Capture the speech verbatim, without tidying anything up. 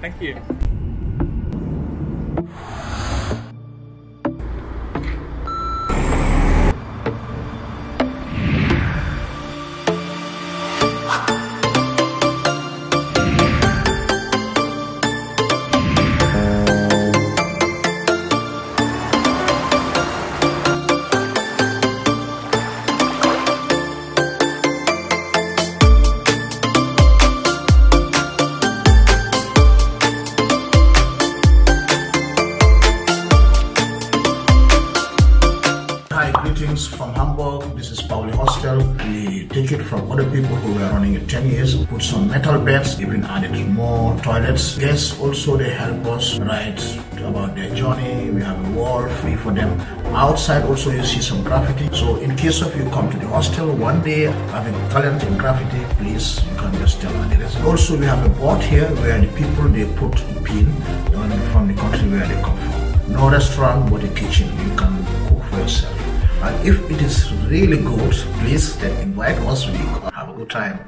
Thank you. Greetings from Hamburg. This is Pauli Hostel. We take it from other people who were running it ten years, put some metal beds, even added more toilets. Guests also, they help us write about their journey. We have a wall free for them. Outside also you see some graffiti. So in case of you come to the hostel one day having talent in graffiti, please, you can just tell others. Also we have a board here where the people, they put a pin from the country where they come from. No restaurant but a kitchen. You can cook for yourself. And if it is really good, please then invite us. We have a good time.